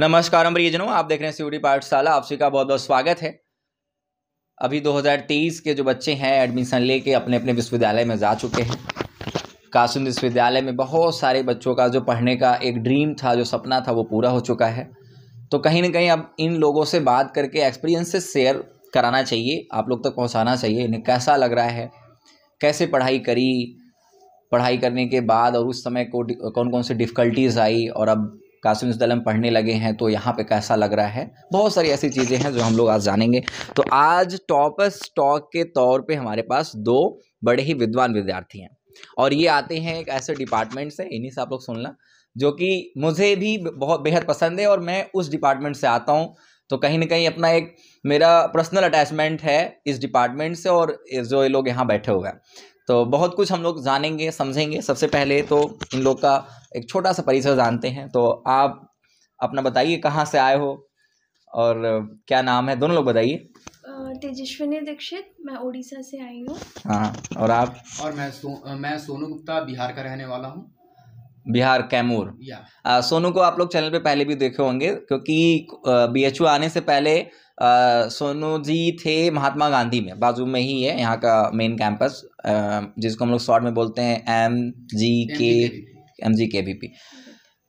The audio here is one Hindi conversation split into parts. नमस्कार प्रियजनों, आप देख रहे हैं सीयूटी पाठशाला। आप सभी का बहुत बहुत स्वागत है। अभी 2023 के जो बच्चे हैं एडमिशन लेके अपने अपने विश्वविद्यालय में जा चुके हैं। कासिम विश्वविद्यालय में बहुत सारे बच्चों का जो पढ़ने का एक ड्रीम था, जो सपना था, वो पूरा हो चुका है। तो कहीं ना कहीं अब इन लोगों से बात करके एक्सपीरियंसेस शेयर कराना चाहिए, आप लोग तक पहुँचाना चाहिए इन्हें कैसा लग रहा है, कैसे पढ़ाई करी, पढ़ाई करने के बाद और उस समय को कौन कौन सी डिफ़िकल्टीज आई, और अब कासिम विश्वविद्यालय में पढ़ने लगे हैं तो यहाँ पे कैसा लग रहा है। बहुत सारी ऐसी चीज़ें हैं जो हम लोग आज जानेंगे। तो आज टॉपर्स टॉक के तौर पे हमारे पास दो बड़े ही विद्वान विद्यार्थी हैं, और ये आते हैं एक ऐसे डिपार्टमेंट से, इन्हीं से आप लोग सुनना, जो कि मुझे भी बहुत बेहद पसंद है और मैं उस डिपार्टमेंट से आता हूँ। तो कहीं ना कहीं अपना एक मेरा पर्सनल अटैचमेंट है इस डिपार्टमेंट से और जो ये लोग यहाँ बैठे हुए हैं। तो बहुत कुछ हम लोग जानेंगे, समझेंगे। सबसे पहले तो इन लोग का एक छोटा सा परिचय जानते हैं। तो आप अपना बताइए, कहाँ से आए हो और क्या नाम है, दोनों लोग बताइए। तेजस्विनी दीक्षित, मैं उड़ीसा से आई हूँ। हाँ, और आप? और मैं सोनू गुप्ता, बिहार का रहने वाला हूँ, बिहार कैमूर। सोनू को आप लोग चैनल पे पहले भी देखे होंगे, क्योंकि बीएचयू आने से पहले सोनू जी थे महात्मा गांधी में, बाजू में ही है यहाँ का मेन कैंपस, जिसको हम लोग शॉर्ट में बोलते हैं एमजीके।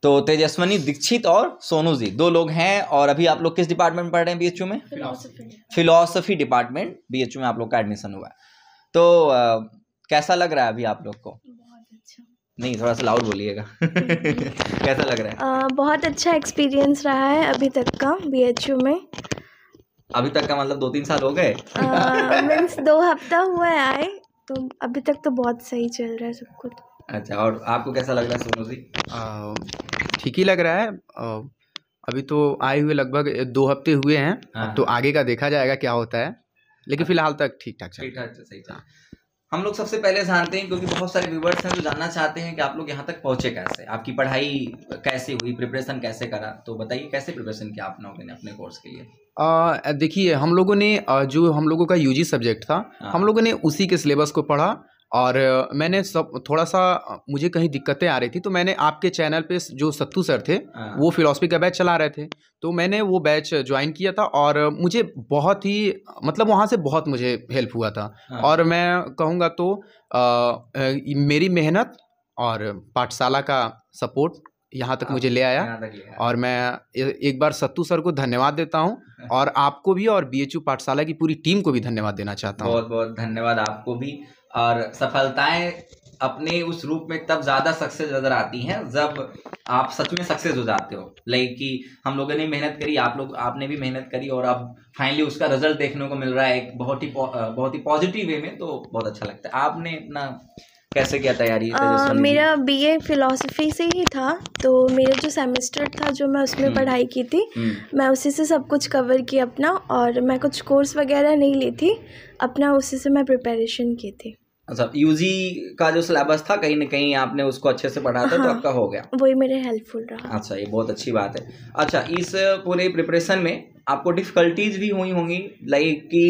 तो तेजस्विनी दीक्षित और सोनू जी दो लोग हैं। और अभी आप लोग किस डिपार्टमेंट में पढ़ रहे हैं बीएचयू में? फिलॉसफी डिपार्टमेंट बीएचयू में आप लोग का एडमिशन हुआ। तो कैसा लग रहा है अभी आप लोग को? नहीं, थोड़ा सा लाउड बोलिएगा। कैसा लग रहा है? बहुत अच्छा एक्सपीरियंस रहा है अभी तक का बीएचयू में। अभी तक का मतलब 2-3 साल हो गए, मींस 2 हफ्ता हुआ है आए, तो अभी तक तो बहुत सही चल रहा है सब कुछ। अच्छा, और आपको कैसा लग रहा है सोनू जी? ठीक ही लग रहा है। अभी तो आए हुए लगभग 2 हफ्ते हुए हैं। हाँ। तो आगे का देखा जाएगा क्या होता है, लेकिन फिलहाल तक ठीक ठाक चल रहा है। सही था। हम लोग सबसे पहले जानते हैं, क्योंकि बहुत सारे व्यूवर्स हैं जो जानना चाहते हैं कि आप लोग यहाँ तक पहुँचे कैसे, आपकी पढ़ाई कैसे हुई, प्रिपरेशन कैसे करा। तो बताइए कैसे प्रिपरेशन किया आप लोगों ने अपने कोर्स के लिए? देखिए, हम लोगों ने जो हम लोगों का यूजी सब्जेक्ट था, हम लोगों ने उसी के सिलेबस को पढ़ा। और मैंने सब थोड़ा सा, मुझे कहीं दिक्कतें आ रही थी, तो मैंने आपके चैनल पे जो सत्तू सर थे वो फिलॉसफी का बैच चला रहे थे, तो मैंने वो बैच ज्वाइन किया था। और मुझे बहुत ही, मतलब वहाँ से बहुत मुझे हेल्प हुआ था। और मैं कहूँगा तो मेरी मेहनत और पाठशाला का सपोर्ट यहाँ तक मुझे ले आया। और मैं एक बार सत्तू सर को धन्यवाद देता हूँ, और आपको भी, और बीएचयू पाठशाला की पूरी टीम को भी धन्यवाद देना चाहता हूँ। बहुत बहुत धन्यवाद आपको भी। और सफलताएं अपने उस रूप में तब ज़्यादा सक्सेस नजर आती हैं जब आप सच में सक्सेस हो जाते हो। लाइक कि हम लोगों ने मेहनत करी, आपने भी मेहनत करी, और अब फाइनली उसका रिजल्ट देखने को मिल रहा है एक बहुत ही पॉजिटिव वे में, तो बहुत अच्छा लगता है। आपने अपना कैसे किया तैयारी? मेरा बीए फिलॉसफी से ही था, तो मेरा जो सेमेस्टर था जो मैं उसमें पढ़ाई की थी, मैं उसी से सब कुछ कवर किया अपना। और मैं कुछ कोर्स वगैरह नहीं ली थी अपना, उसी से मैं प्रिपरेशन की थी। अच्छा, यूजी का जो सिलेबस था कहीं ना कहीं आपने उसको अच्छे से पढ़ा था। हाँ, तो आपका हो गया, वही मेरे हेल्पफुल रहा। अच्छा, ये बहुत अच्छी बात है। अच्छा, इस पूरे प्रिपरेशन में आपको डिफ़िकल्टीज भी हुई होंगी, लाइक कि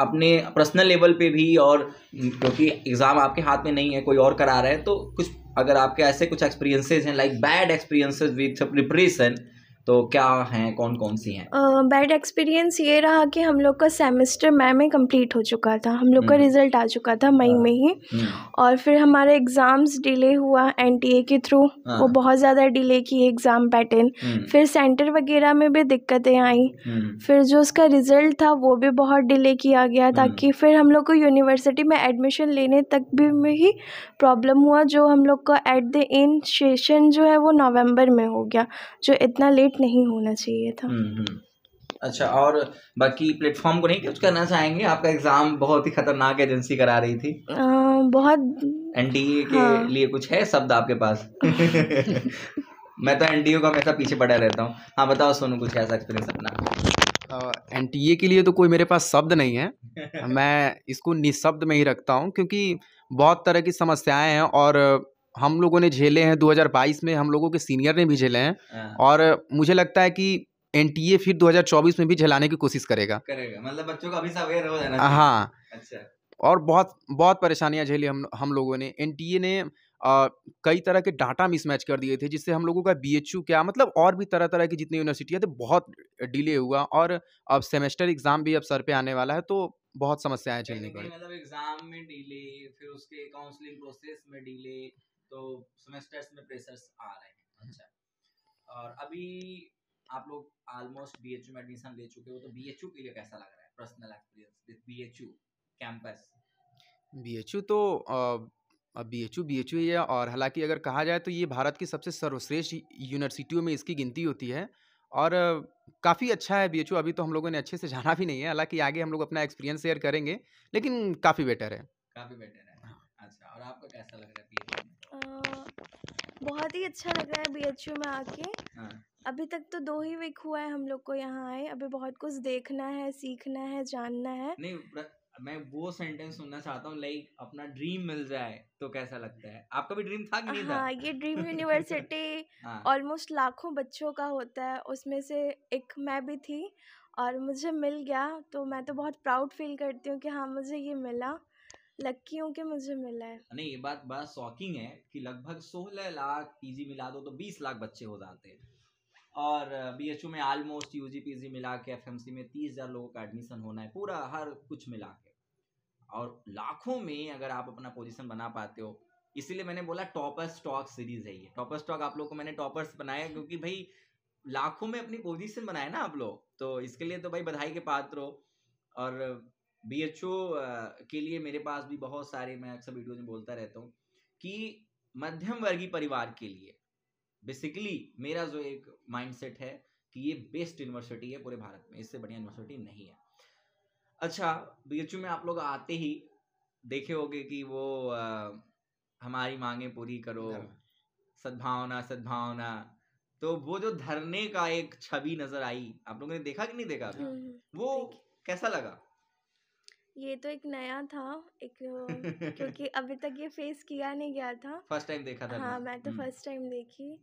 अपने पर्सनल लेवल पे भी, और क्योंकि एग्ज़ाम आपके हाथ में नहीं है, कोई और करा रहा है, तो कुछ अगर आपके ऐसे कुछ एक्सपीरियंसेस हैं, like bad experiences with preparation, तो क्या हैं, कौन कौन सी हैं? बैड एक्सपीरियंस ये रहा कि हम लोग का सेमेस्टर मई में कंप्लीट हो चुका था, हम लोग का रिजल्ट आ चुका था मई में ही, और फिर हमारे एग्ज़ाम्स डिले हुआ एनटीए के थ्रू, वो बहुत ज़्यादा डिले की एग्ज़ाम पैटर्न। फिर सेंटर वगैरह में भी दिक्कतें आई, फिर जो उसका रिज़ल्ट था वो भी बहुत डिले किया गया, ताकि फिर हम लोग को यूनिवर्सिटी में एडमिशन लेने तक भी में ही प्रॉब्लम हुआ, जो हम लोग का एट द एंड सेशन जो है वो नवंबर में हो गया, जो इतना लेट नहीं होना चाहिए था। अच्छा, और बाकी प्लेटफॉर्म को नहीं कुछ करना चाहेंगे? आपका एग्जाम बहुत ही खतरनाक एजेंसी करा रही थी, बहुत एनटीए के। हाँ। लिए कुछ है शब्द आपके पास? मैं तो एनटीए का हमेशा पीछे पड़ा रहता हूँ। हाँ, बताओ सोनू, कुछ ऐसा एक्सपीरियंस अपना? एनटीए के लिए तो कोई मेरे पास शब्द नहीं है, मैं इसको निःशब्द में ही रखता हूँ, क्योंकि बहुत तरह की समस्याएं हैं और हम लोगों ने झेले हैं। 2022 में हम लोगों के सीनियर ने भी झेले हैं, और मुझे लगता है कि एनटीए फिर 2024 में भी झेलाने की कोशिश करेगा। मतलब बच्चों को अभी से अवेयर हो जाना चाहिए। हाँ। अच्छा। और बहुत बहुत परेशानियां झेली हम लोगों ने। एनटीए ने कई तरह के डाटा मिसमैच कर दिए थे, जिससे हम लोगों का बीएचयू क्या मतलब और भी तरह तरह की जितनी यूनिवर्सिटियाँ थे बहुत डिले हुआ, और अब सेमेस्टर एग्जाम भी अब सर पे आने वाला है तो बहुत समस्याएं झेलनी पड़ी। मतलब एग्जाम में डिले, फिर उसके काउंसलिंग प्रोसेस में डिले, तो सेमेस्टर्स में प्रेशर्स आ रहे हैं। अच्छा, और अभी आप लोग ऑलमोस्ट बीएचयू में एडमिशन ले चुके हो, तो बीएचयू के लिए कैसा लग रहा है? Personal experience with BHU campus. BHU तो अब बीएचयू ही है, और हालांकि अगर कहा जाए तो ये भारत की सबसे सर्वश्रेष्ठ यूनिवर्सिटियों में इसकी गिनती होती है, और काफ़ी अच्छा है बीएचयू। अभी तो हम लोगों ने अच्छे से जाना भी नहीं है, हालांकि आगे हम लोग अपना एक्सपीरियंस शेयर करेंगे, लेकिन काफ़ी बेटर है, काफ़ी बेटर है। अच्छा, और आपको कैसा लग रहा है? बहुत ही अच्छा लग रहा है बीएचयू में आके। अभी तक तो 2 ही वीक हुआ है हम लोग को यहाँ आए, अभी बहुत कुछ देखना है, सीखना है, जानना है। नहीं, मैं वो सेंटेंस सुनना चाहता हूँ, लाइक अपना ड्रीम मिल जाए तो कैसा लगता है? आपका भी ड्रीम था कि नहीं? हाँ, ये ड्रीम यूनिवर्सिटी ऑलमोस्ट लाखों बच्चों का होता है, उसमें से एक मैं भी थी और मुझे मिल गया, तो मैं तो बहुत प्राउड फील करती हूँ कि हाँ मुझे ये मिला, लकी हूँ कि मुझे मिला है। नहीं, ये बात बड़ा शॉकिंग है कि लगभग 16 लाख पीजी मिला दो तो 20 लाख बच्चे हो जाते हैं, और बीएचयू में ऑलमोस्ट यूजी पीजी मिला के एफएमसी में 30,000 लोगों का एडमिशन होना है, पूरा हर कुछ मिला के, और लाखों में अगर आप अपना पोजीशन बना पाते हो। इसीलिए मैंने बोला टॉपर्स टॉक सीरीज है ये। टॉपर्स टॉक आप लोग को मैंने टॉपर्स बनाया क्योंकि भाई लाखों में अपनी पोजीशन बनाए ना आप लोग, तो इसके लिए तो भाई बधाई के पात्र हो। और बीएचयू के लिए मेरे पास भी बहुत सारे, मैं अक्सर वीडियो में बोलता रहता हूँ कि मध्यम वर्गीय परिवार के लिए बेसिकली मेरा जो एक माइंडसेट है कि ये बेस्ट यूनिवर्सिटी है पूरे भारत में, इससे बढ़िया यूनिवर्सिटी नहीं है। अच्छा, बीएचयू में आप लोग आते ही देखे होंगे कि वो हमारी मांगे पूरी करो, सद्भावना सद्भावना, तो वो जो धरने का एक छवि नजर आई, आप लोगों ने देखा कि नहीं देखा? वो कैसा लगा? ये तो एक नया था, एक क्योंकि अभी तक ये फेस किया नहीं गया था। फर्स्ट टाइम देखा था। हाँ, मैं तो फर्स्ट टाइम देखी।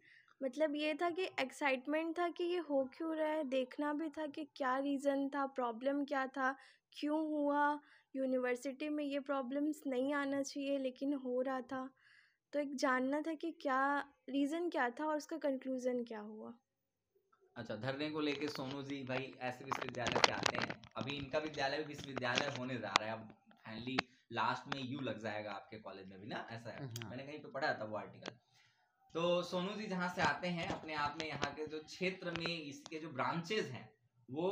मतलब ये था कि एक्साइटमेंट था कि ये हो क्यों रहा है, देखना भी था कि क्या रीज़न था, प्रॉब्लम क्या था, क्यों हुआ, यूनिवर्सिटी में ये प्रॉब्लम्स नहीं आना चाहिए लेकिन हो रहा था, तो एक जानना था कि क्या रीज़न क्या था और उसका कंक्लूज़न क्या हुआ। अच्छा, धरने को लेके सोनू जी भाई ऐसे विश्वविद्यालय से आते हैं, अभी इनका विद्यालय भी विश्वविद्यालय होने जा रहा है, अब फाइनली लास्ट में यू लग जाएगा आपके कॉलेज में भी ना, ऐसा है, मैंने कहीं पे पढ़ा था वो आर्टिकल। तो सोनू जी जहाँ से आते हैं, अपने आप में यहाँ के जो क्षेत्र में इसके जो ब्रांचेज हैं वो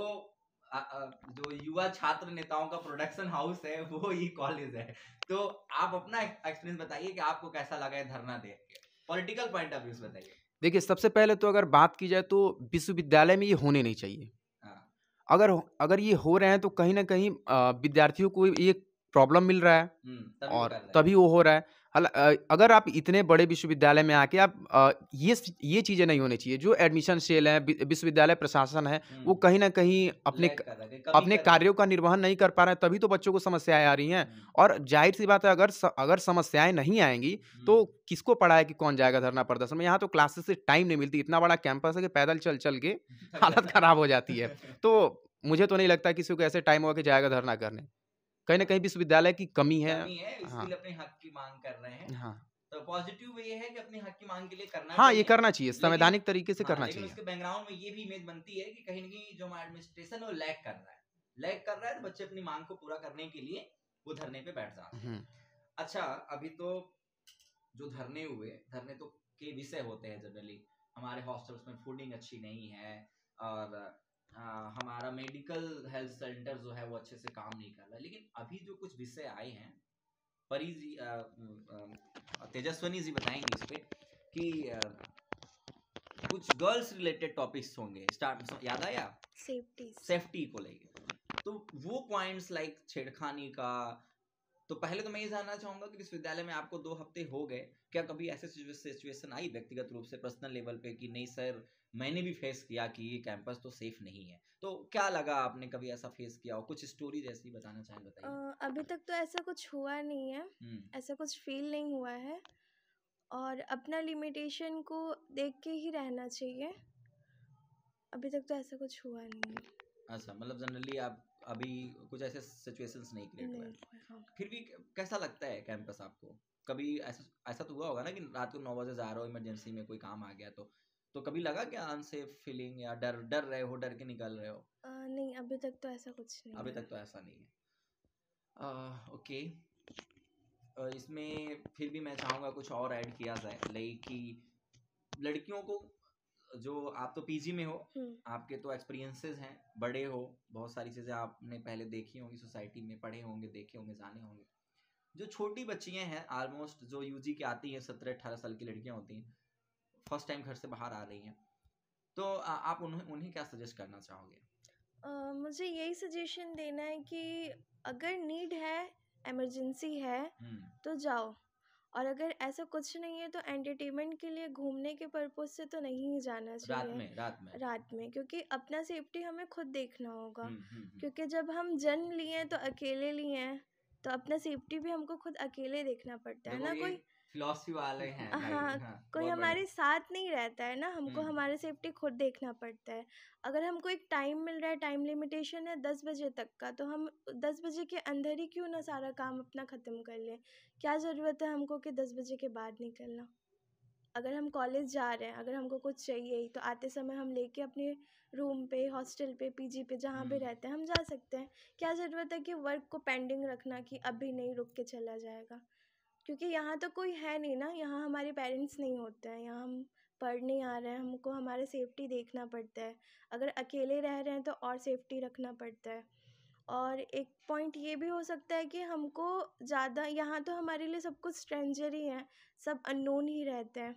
जो युवा छात्र नेताओं का प्रोडक्शन हाउस है वो ये कॉलेज है, तो आप अपना एक्सपीरियंस बताइए कि आपको कैसा लगा है धरना देख के, पॉलिटिकल पॉइंट ऑफ व्यू से बताइए। देखिए, सबसे पहले तो अगर बात की जाए तो विश्वविद्यालय में ये होने नहीं चाहिए। अगर ये हो रहे हैं तो कहीं ना कहीं विद्यार्थियों को ये प्रॉब्लम मिल रहा है और तभी वो हो रहा है। अगर आप इतने बड़े विश्वविद्यालय में आके आप ये चीज़ें नहीं होनी चाहिए। जो एडमिशन सेल है, विश्वविद्यालय प्रशासन है, वो कहीं ना कहीं अपने कार्यों का निर्वहन नहीं कर पा रहे हैं, तभी तो बच्चों को समस्याएं आ रही हैं। और जाहिर सी बात है, अगर समस्याएं नहीं आएंगी तो किसको पढ़ा है कि कौन जाएगा धरना प्रदर्शन में। यहाँ तो क्लासेस से टाइम नहीं मिलती, इतना बड़ा कैंपस है कि पैदल चल चल के हालत खराब हो जाती है, तो मुझे तो नहीं लगता किसी को ऐसे टाइम हो के जाएगा धरना करने। कहीं ना कहीं विश्वविद्यालय की कमी है इसलिए अपने हक की मांग कर रहे हैं। हाँ, तो पॉजिटिव ये है कि अपने हक की मांग के लिए करना, हाँ ये करना चाहिए, संवैधानिक तरीके से करना चाहिए। उसके बैकग्राउंड में ये भी इमेज बनती है कि कहीं ना कहीं जो हमारा एडमिनिस्ट्रेशन वो लैग कर रहा है, तो बच्चे अपनी मांग को पूरा करने के लिए वो धरने पे बैठ जाते हैं। अच्छा, अभी तो जो धरने हुए, धरने तो के विषय होते हैं जनरली, हमारे हॉस्टल्स में फूडिंग अच्छी नहीं है और हमारा मेडिकल हेल्थ सेंटर जो है वो अच्छे से काम नहीं कर रहा है, लेकिन अभी जो कुछ विषय आए हैं परी जी, तेजस्विनी जी बताएंगे इस पर कि कुछ गर्ल्स रिलेटेड टॉपिक्स होंगे, याद आया, सेफ्टी को लेके, तो वो पॉइंट्स लाइक छेड़खानी का। तो पहले तो मैं ये जानना चाहूँगा कि विश्वविद्यालय में आपको 2 हफ्ते हो गए, क्या कभी ऐसे सिचुएशन आई व्यक्तिगत रूप से, पर्सनल लेवल पे कि नहीं सर मैंने भी फेस किया कि ये कैंपस तो सेफ नहीं है, तो क्या लगा आपने, कभी ऐसा फेस किया हो, कुछ स्टोरी जैसी बताना चाहें, बताइए। अभी तक तो ऐसा कुछ हुआ नहीं है, ऐसा कुछ फील नहीं हुआ है, और अपना लिमिटेशन को देख के ही रहना चाहिए, अभी तक तो ऐसा कुछ हुआ नहीं है। अच्छा, मतलब जनरली आप अभी कुछ ऐसे सिचुएशंस नहीं क्रिएट हुए, फिर भी कैसा लगता है कैंपस आपको? कभी ऐसा तो हुआ होगा ना कि रात को 9 बजे जा रहे हो, इमरजेंसी में कोई काम आ गया तो कभी लगा क्या अनसेफ फीलिंग या डर रहे हो, डर के निकल रहे हो? नहीं, अभी तक तो ऐसा कुछ नहीं, अभी तक तो ऐसा नहीं है। ओके, इसमें फिर भी मैं चाहूँगा कुछ और ऐड किया जाए, लाइक कि लड़कियों को, जो आप तो पीजी में हो, आपके तो एक्सपीरियंसेस हैं, बड़े हो, बहुत सारी चीज़ें आपने पहले देखी होंगी सोसाइटी में, पढ़े होंगे, देखे होंगे, जाने होंगे। जो छोटी बच्चियां हैं ऑलमोस्ट जो यूजी के आती हैं, 17-18 साल की लड़कियां होती हैं, फर्स्ट टाइम घर से बाहर आ रही हैं, तो आप उन्हें क्या सजेस्ट करना चाहोगे? मुझे यही सजेशन देना है कि अगर नीड है, एमरजेंसी है तो जाओ, और अगर ऐसा कुछ नहीं है तो एंटरटेनमेंट के लिए, घूमने के पर्पज से तो नहीं जाना चाहिए रात में, क्योंकि अपना सेफ्टी हमें खुद देखना होगा, क्योंकि जब हम जन्म लिए हैं तो अकेले लिए हैं, तो अपना सेफ्टी भी हमको खुद अकेले देखना पड़ता है ना, कोई फिलॉसफी वाले हैं, हाँ, कोई हमारे साथ नहीं रहता है ना, हमको हमारे सेफ्टी खुद देखना पड़ता है। अगर हमको एक टाइम मिल रहा है, टाइम लिमिटेशन है 10 बजे तक का, तो हम 10 बजे के अंदर ही क्यों ना सारा काम अपना ख़त्म कर लें? क्या ज़रूरत है हमको कि 10 बजे के बाद निकलना? अगर हम कॉलेज जा रहे हैं, अगर हमको कुछ चाहिए ही, तो आते समय हम लेके अपने रूम पे, हॉस्टल पे, पीजी पे, जहाँ पे रहते हैं, हम जा सकते हैं। क्या ज़रूरत है कि वर्क को पेंडिंग रखना कि अभी नहीं, रुक के चला जाएगा, क्योंकि यहाँ तो कोई है नहीं ना, यहाँ हमारे पेरेंट्स नहीं होते हैं, यहाँ हम पढ़ने आ रहे हैं, हमको हमारे सेफ्टी देखना पड़ता है। अगर अकेले रह रहे हैं तो और सेफ्टी रखना पड़ता है। और एक पॉइंट ये भी हो सकता है कि हमको ज़्यादा, यहाँ तो हमारे लिए सब कुछ स्ट्रेंजर ही हैं, सब अननोन ही रहते हैं,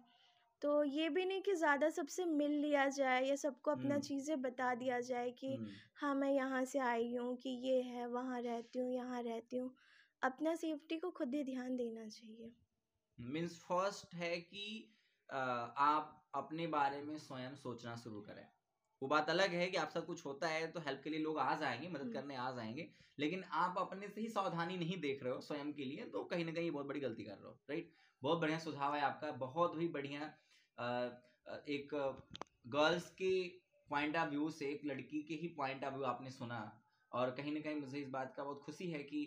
तो ये भी नहीं कि ज़्यादा सबसे मिल लिया जाए या सबको अपना चीज़ें बता दिया जाए कि हाँ मैं यहाँ से आई हूँ, कि ये है, वहाँ रहती हूँ, यहाँ रहती हूँ। अपना सेफ्टी को खुद ही ध्यान देना चाहिए। मीन्स फर्स्ट है कि आप अपने बारे में स्वयं सोचना शुरू करें। वो बात अलग है कि आप सब कुछ होता है तो हेल्प के लिए लोग आ जाएंगे, मदद करने आ जाएंगे, लेकिन आप अपने से ही सावधानी नहीं देख रहे हो स्वयं के लिए, तो कहीं ना कहीं बहुत बड़ी गलती कर रहे हो। राइट, बहुत बढ़िया सुझाव है आपका, बहुत ही बढ़िया। एक गर्ल्स के पॉइंट ऑफ व्यू से, एक लड़की के ही पॉइंट ऑफ व्यू आपने सुना, और कहीं ना कहीं मुझे इस बात का बहुत खुशी है कि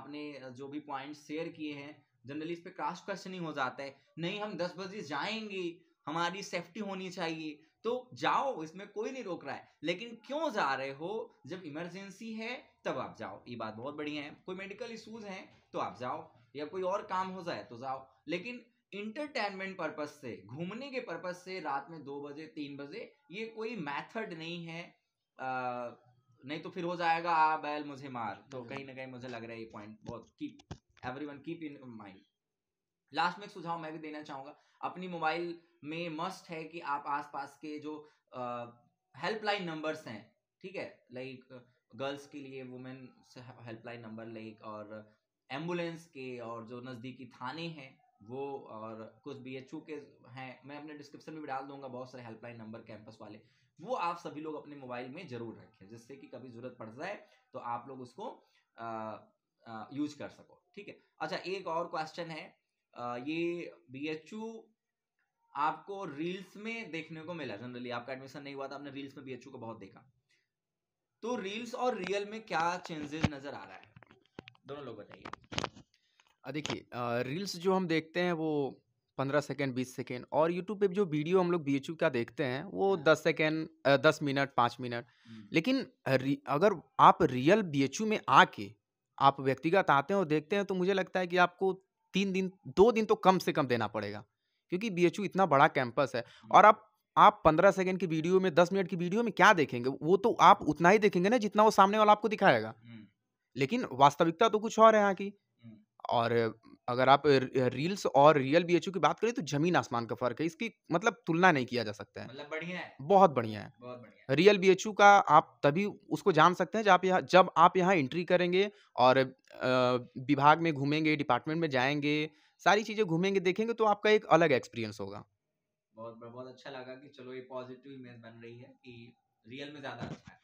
आपने जो भी पॉइंट शेयर किए हैं, जनरली इस पर क्रॉस क्वेश्चनिंग हो जाता है, नहीं हम 10 बजे जाएंगे, हमारी सेफ्टी होनी चाहिए, तो जाओ, इसमें कोई नहीं रोक रहा है, लेकिन क्यों जा रहे हो? जब इमरजेंसी है तब आप जाओ, ये बात बहुत बढ़िया है। कोई मेडिकल इश्यूज हैं तो आप जाओ, या कोई और काम हो जाए तो जाओ, लेकिन इंटरटेनमेंट पर्पज से, घूमने के पर्पज से रात में 2 बजे, 3 बजे, ये कोई मेथड नहीं है। नहीं तो फिर हो जाएगा आ बैल मुझे मार, तो कहीं ना कहीं मुझे लग रहा है ये पॉइंट बहुत, keep everyone keep in mind. Last में एक सुझाव मैं भी देना चाहूँगा, अपनी मोबाइल में मस्ट है कि आप आसपास के जो हेल्पलाइन नंबर्स हैं, ठीक है, लाइक गर्ल्स के लिए वुमेन हेल्पलाइन नंबर, लाइक और एम्बुलेंस के, और जो नज़दीकी थाने हैं वो, और कुछ बीएचयू के हैं, मैं अपने डिस्क्रिप्शन में भी डाल दूंगा बहुत सारे हेल्पलाइन नंबर कैंपस वाले, वो आप सभी लोग अपने मोबाइल में ज़रूर रखें, जिससे कि कभी ज़रूरत पड़ जाए तो आप लोग उसको यूज कर सको। ठीक है, अच्छा एक और क्वेश्चन है, ये बीएचयू आपको रील्स में देखने को मिला, जनरली आपका एडमिशन नहीं हुआ था, आपने रील्स में बीएचयू को बहुत देखा, तो रील्स और रियल में क्या चेंजेस नज़र आ रहा है, दोनों लोग बताइए। देखिए, रील्स जो हम देखते हैं वो 15 सेकेंड, 20 सेकेंड, और यूट्यूब पे जो वीडियो हम लोग बीएचयू का देखते हैं वो 10 सेकेंड, 10 मिनट, 5 मिनट। लेकिन अगर आप रियल बीएचयू में आके आप व्यक्तिगत आते हैं और देखते हैं, तो मुझे लगता है कि आपको 3 दिन, 2 दिन तो कम से कम देना पड़ेगा, क्योंकि बीएचयू इतना बड़ा कैंपस है, और आप 15 सेकेंड की वीडियो में, 10 मिनट की वीडियो में क्या देखेंगे? वो तो आप उतना ही देखेंगे ना जितना वो सामने वाला आपको दिखाएगा, लेकिन वास्तविकता तो कुछ और है यहाँ की। और अगर आप रील्स और रियल बीएचयू की बात करें तो जमीन आसमान का फर्क है, इसकी मतलब तुलना नहीं किया जा सकता है, मतलब बढ़िया है, बहुत बढ़िया है, बहुत बढ़िया। रियल बीएचयू का आप तभी उसको जान सकते हैं जब आप यहाँ एंट्री करेंगे और विभाग में घूमेंगे, डिपार्टमेंट में जाएंगे, सारी चीज़ें घूमेंगे, देखेंगे, तो आपका एक अलग एक्सपीरियंस होगा। बहुत अच्छा लगा कि चलो ये पॉजिटिव इमेज बन रही है कि रियल में ज़्यादा अच्छा है,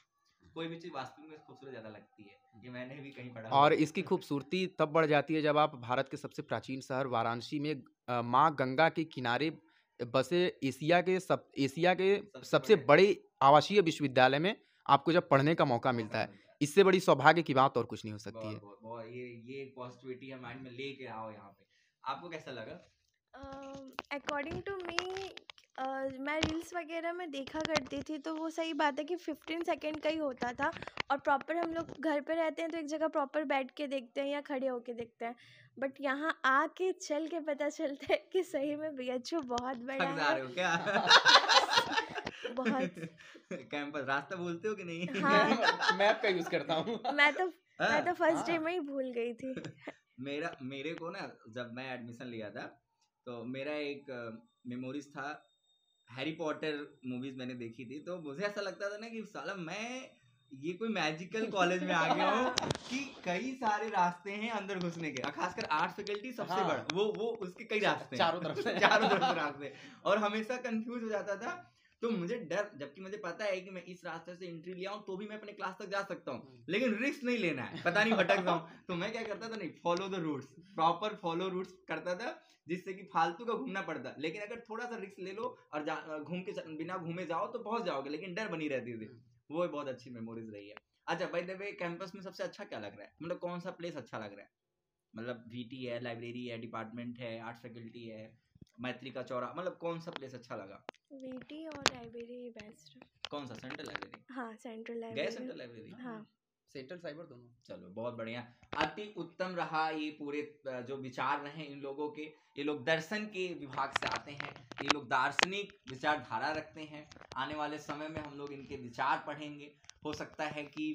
कोई भी चीज़ वास्तव में खूबसूरत ज़्यादा लगती है, ये मैंने भी कहीं पढ़ा। और इसकी खूबसूरती तब बढ़ जाती है जब आप भारत के सबसे प्राचीन शहर वाराणसी में माँ गंगा के किनारे बसे एशिया के सबसे बड़े आवासीय विश्वविद्यालय में आपको जब पढ़ने का मौका मिलता है, इससे बड़ी सौभाग्य की बात और कुछ नहीं हो सकती है। ये पॉजिटिविटी है माइंड में लेके आओ, यहाँ पे आपको कैसा लगा? अकॉर्डिंग टू मी मैं रील्स वगैरह में देखा करती थी, तो वो सही बात है कि 15 सेकेंड का ही होता था, और प्रॉपर हम लोग घर पे रहते हैं तो एक जगह प्रॉपर बैठ के देखते हैं या खड़े होके देखते हैं, बट यहाँ आके चल के पता चलता है कि सही में बीएचयू बहुत बड़ा है क्या? बहुत कैंपस रास्ता बोलते हो कि नहीं? हाँ, मैप का यूज करता हूँ मैं तो फर्स्ट डे में ही भूल गई थी। मेरे को ना जब मैं एडमिशन लिया था तो मेरा एक मेमोरीज था, हैरी पॉटर मूवीज मैंने देखी थी, तो मुझे ऐसा लगता था ना कि साला मैं ये कोई मैजिकल कॉलेज में आ गया हूँ कि कई सारे रास्ते हैं अंदर घुसने के, खासकर आर्ट फैकल्टी सबसे बड़ा वो उसके कई रास्ते चारों तरफ रास्ते, और हमेशा कंफ्यूज हो जाता था। तो मुझे डर, जबकि मुझे पता है कि मैं इस रास्ते से एंट्री लिया हूं तो भी मैं अपने क्लास तक जा सकता हूं, लेकिन रिस्क नहीं लेना है, पता नहीं भटक जाऊं। तो मैं क्या करता था, नहीं, follow the routes, proper follow routes करता था, जिससे कि फालतू का घूमना पड़ता। लेकिन अगर थोड़ा सा रिस्क ले लो और बिना घूमे जाओ तो पहुंच जाओगे, लेकिन डर बनी रहती थी। वो बहुत अच्छी मेमोरीज रही है। अच्छा, बाय द वे, कैंपस में सबसे अच्छा क्या लग रहा है, मतलब कौन सा प्लेस अच्छा लग रहा है? मतलब VT है, लाइब्रेरी है, डिपार्टमेंट है, आर्ट फैकल्टी है, मैत्री का चौरा, मतलब कौन सा प्लेस अच्छा लगा? VT और लाइब्रेरी बेस्ट। कौन सा? Central library. हाँ, सेंट्रल लाइब्रेरी। गए सेंट्रल लाइब्रेरी? हाँ, सेंट्रल साइबर दोनों। चलो, बहुत बढ़िया, अति उत्तम रहा ये पूरे जो विचार रहे इन लोगों के। ये लोग दर्शन के विभाग से आते हैं, ये लोग दार्शनिक विचारधारा रखते हैं। आने वाले समय में हम लोग इनके विचार पढ़ेंगे। हो सकता है कि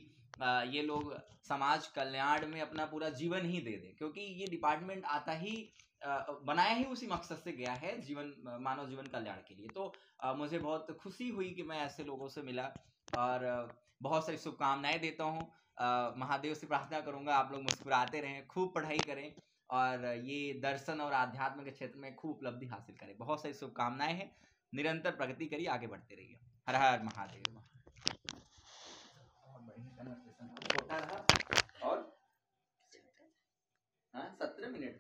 ये लोग समाज कल्याण में अपना पूरा जीवन ही दे दें, क्योंकि ये डिपार्टमेंट आता ही बनाया ही उसी मकसद से गया है, मानव जीवन कल्याण के लिए। तो मुझे बहुत खुशी हुई कि मैं ऐसे लोगों से मिला, और बहुत सारी शुभकामनाएं देता हूँ। महादेव से प्रार्थना करूँगा आप लोग मुस्कुराते रहें, खूब पढ़ाई करें, और ये दर्शन और आध्यात्म के क्षेत्र में खूब उपलब्धि हासिल करें। बहुत सारी शुभकामनाएं हैं, निरंतर प्रगति करिए, आगे बढ़ते रहिए। हर हर महादेव। और 17 मिनट